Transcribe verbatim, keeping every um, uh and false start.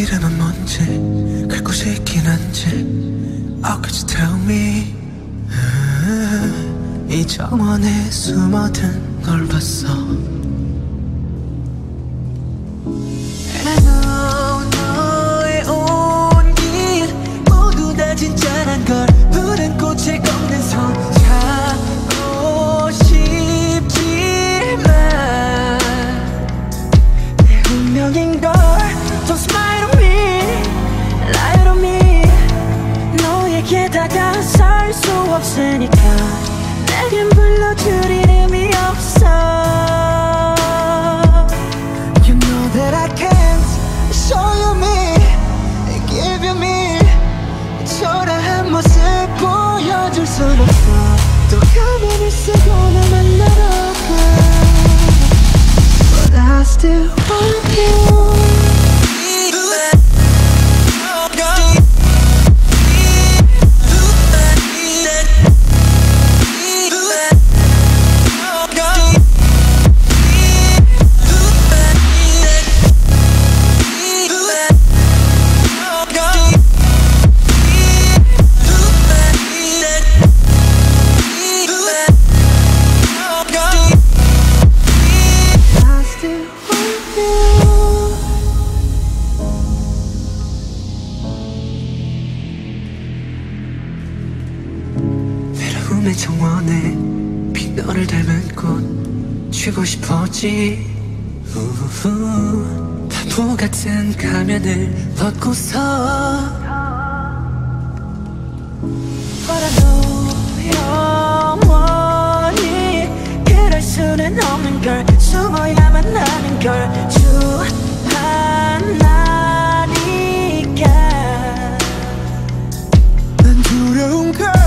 이름은 뭔지 갈 곳이 있긴 한지 Oh could you tell me 이 정원에 숨어든 걸 봤어 다가설 수 없으니까 내겐 불러줄 이름이 없어 You know that I can't show you me Give you me 초라한 모습 보여줄 순 없어 또 가면을 쓰고 널 만나러 가 But I still want you 꿈의 정원에 빈 너를 닮은 꽃 쥐고 싶었지 우후 바보 같은 가면을 벗고서 But I know 영원히 그럴 수는 없는 걸 숨어야만 하는 걸 주 하나니까 난 두려운 걸